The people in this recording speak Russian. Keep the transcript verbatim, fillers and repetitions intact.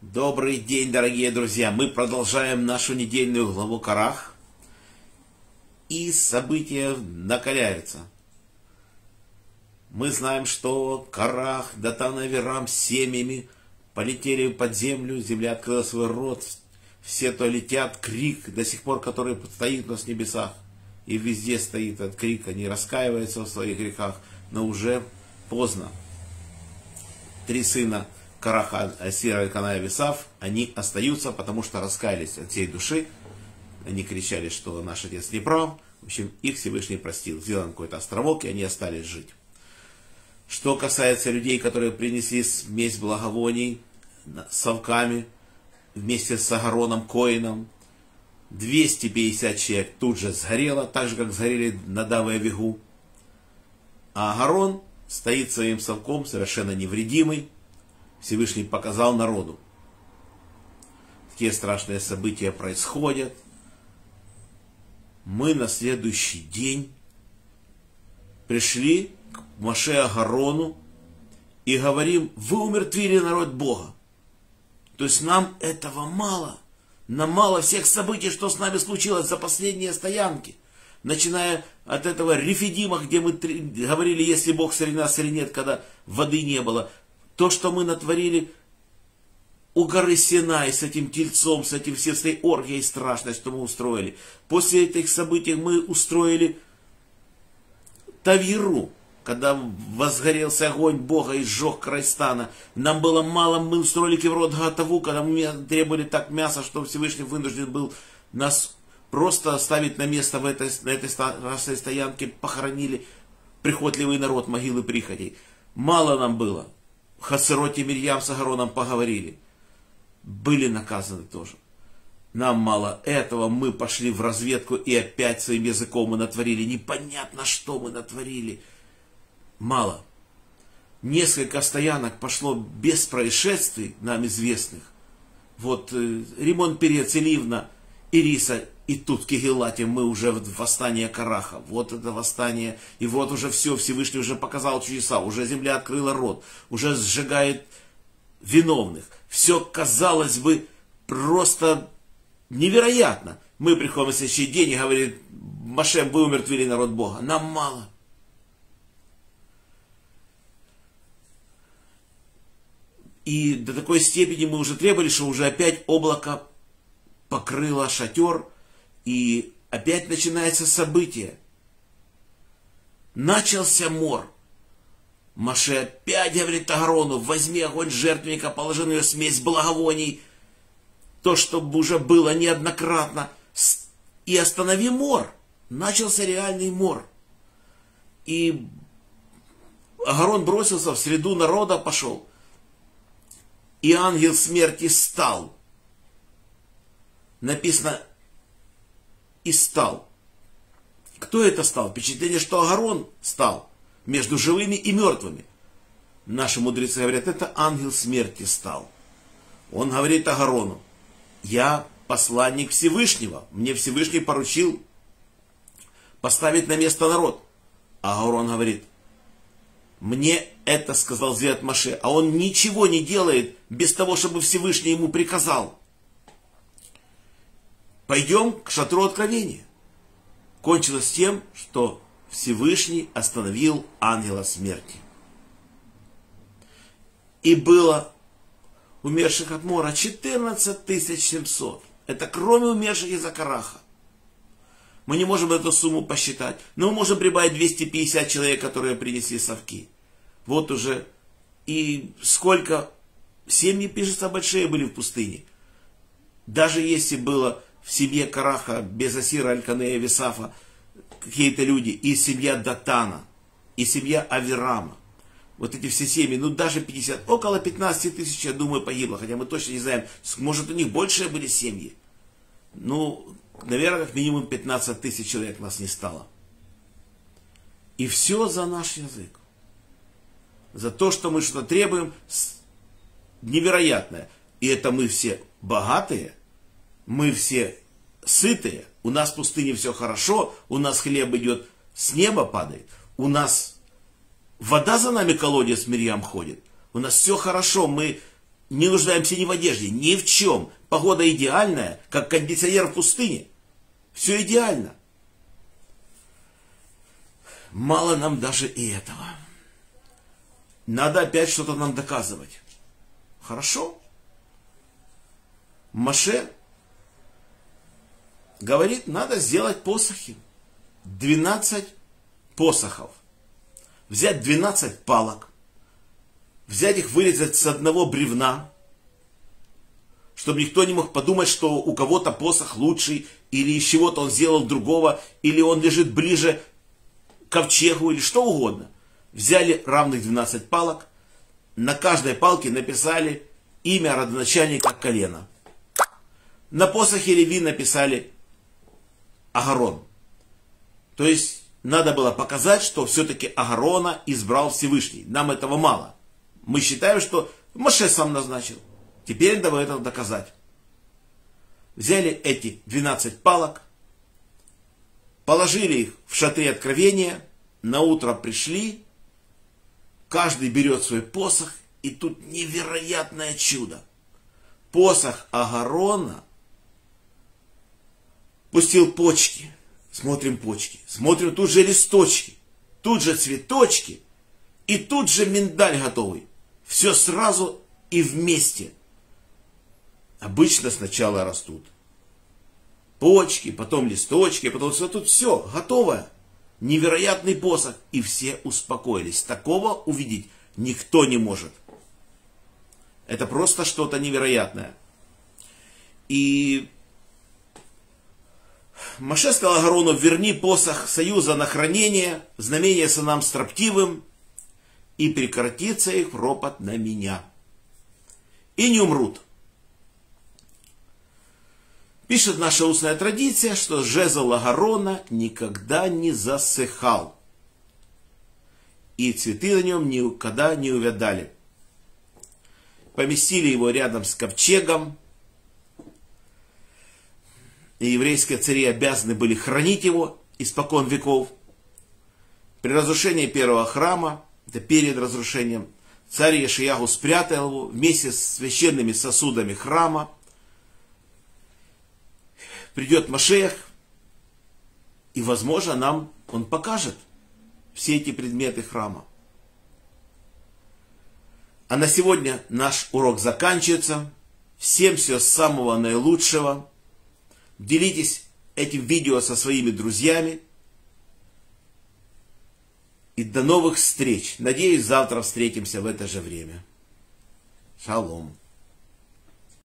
Добрый день, дорогие друзья! Мы продолжаем нашу недельную главу Корах. И события накаляются. Мы знаем, что Корах, Датан и Авирам с семьями полетели под землю, земля открыла свой рот, все то летят, крик до сих пор, который стоит у нас в небесах. И везде стоит этот крик, они раскаиваются в своих грехах, но уже поздно. Три сына Кораха, Асира, Элькана и Авиасаф, они остаются, потому что раскаялись от всей души. Они кричали, что наш отец не прав. В общем, их Всевышний простил. Сделан какой-то островок, и они остались жить. Что касается людей, которые принесли смесь благовоний с совками, вместе с Аароном Коэном, двести пятьдесят человек тут же сгорело, так же, как сгорели на Даве-Вигу. А Агарон стоит своим совком, совершенно невредимый. Всевышний показал народу. Такие страшные события происходят. Мы на следующий день пришли к Моше Агарону и говорим: вы умертвили народ Бога. То есть нам этого мало. Нам мало всех событий, что с нами случилось за последние стоянки. Начиная от этого Рефидима, где мы говорили, если Бог среди нас или нет, когда воды не было. То, что мы натворили у горы Синай с этим тельцом, с этим всей этой оргией страшной, что мы устроили. После этих событий мы устроили Тавьеру, когда возгорелся огонь Бога и сжег Крайстана. Нам было мало, мы устроили Киврод Готаву, когда мы требовали так мяса, что Всевышний вынужден был нас просто оставить на место в этой, на этой стоянке. Похоронили прихотливый народ, могилы прихотей. Мало нам было. В Хасыроте Мирьям с Агароном поговорили. Были наказаны тоже. Нам мало этого, мы пошли в разведку и опять своим языком мы натворили. Непонятно, что мы натворили. Мало. Несколько стоянок пошло без происшествий, нам известных. Вот Римон Перец и Ливна, Ириса, и тут в Кигелате мы уже в восстание Кораха. Вот это восстание. И вот уже все, Всевышний уже показал чудеса. Уже земля открыла рот. Уже сжигает виновных. Все, казалось бы, просто невероятно. Мы приходим на следующий день и говорим: Моше, вы умертвили народ Бога. Нам мало. И до такой степени мы уже требовали, что уже опять облако покрыло шатер. И опять начинается событие. Начался мор. Моше опять говорит Агарону: возьми огонь жертвенника, положи на ее смесь благовоний, то, что уже было неоднократно, и останови мор. Начался реальный мор. И Агарон бросился в среду народа, пошел. И ангел смерти стал. Написано: и стал. Кто это стал? Впечатление, что Агарон стал между живыми и мертвыми. Наши мудрецы говорят, это ангел смерти стал. Он говорит Агарону: я посланник Всевышнего. Мне Всевышний поручил поставить на место народ. А Агарон говорит: мне это сказал сделать Моше. А он ничего не делает без того, чтобы Всевышний ему приказал. Пойдем к шатру откровения. Кончилось тем, что Всевышний остановил ангела смерти. И было умерших от мора четырнадцать тысяч семьсот. Это кроме умерших из-за Кораха. Мы не можем эту сумму посчитать. Но мы можем прибавить двести пятьдесят человек, которые принесли совки. Вот уже и сколько семьи, пишется, большие были в пустыне. Даже если было в семье Кораха, без Асира, Эльканы и Авиасафа какие-то люди, и семья Датана, и семья Авирама. Вот эти все семьи, ну даже пятьдесят, около пятнадцати тысяч, я думаю, погибло, хотя мы точно не знаем, может у них большие были семьи. Ну, наверное, как минимум пятнадцать тысяч человек нас не стало. И все за наш язык. За то, что мы что-то требуем невероятное. И это мы все богатые, мы все сытые, у нас в пустыне все хорошо, у нас хлеб идет, с неба падает, у нас вода за нами колодец Мирьям ходит, у нас все хорошо, мы не нуждаемся ни в одежде, ни в чем. Погода идеальная, как кондиционер в пустыне. Все идеально. Мало нам даже и этого. Надо опять что-то нам доказывать. Хорошо? Моше говорит, надо сделать посохи. двенадцать посохов. Взять двенадцать палок. Взять их, вырезать с одного бревна. Чтобы никто не мог подумать, что у кого-то посох лучший. Или из чего-то он сделал другого. Или он лежит ближе к ковчегу. Или что угодно. Взяли равных двенадцать палок. На каждой палке написали имя родоначальника колена. На посохе Леви написали Агарон. То есть надо было показать, что все-таки Агарона избрал Всевышний. Нам этого мало. Мы считаем, что Моше сам назначил. Теперь надо это доказать. Взяли эти двенадцать палок, положили их в шатре откровения, на утро пришли, каждый берет свой посох, и тут невероятное чудо. Посох Агарона пустил почки. Смотрим почки. Смотрим тут же листочки. Тут же цветочки. И тут же миндаль готовый. Все сразу и вместе. Обычно сначала растут почки, потом листочки, потом все. Тут все готовое. Невероятный посох. И все успокоились. Такого увидеть никто не может. Это просто что-то невероятное. И Моше сказал Агарону, верни посох союза на хранение, знамение сынам строптивым, и прекратится их ропот на меня. И не умрут. Пишет наша устная традиция, что жезл Агарона никогда не засыхал. И цветы на нем никогда не увядали. Поместили его рядом с ковчегом. И еврейские цари обязаны были хранить его испокон веков. При разрушении первого храма, это перед разрушением, царь Ешияху спрятал его вместе с священными сосудами храма. Придет Машиах, и, возможно, нам он покажет все эти предметы храма. А на сегодня наш урок заканчивается. Всем всего самого наилучшего. Делитесь этим видео со своими друзьями. И до новых встреч. Надеюсь, завтра встретимся в это же время. Шалом.